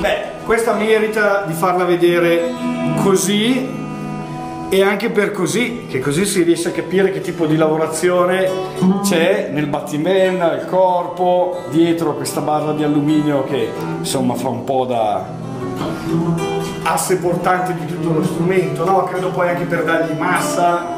Beh, questa merita di farla vedere così e anche per così, che così si riesce a capire che tipo di lavorazione c'è nel battimenna, nel corpo, dietro questa barra di alluminio che insomma fa un po' da asse portante di tutto lo strumento, no? Credo poi anche per dargli massa.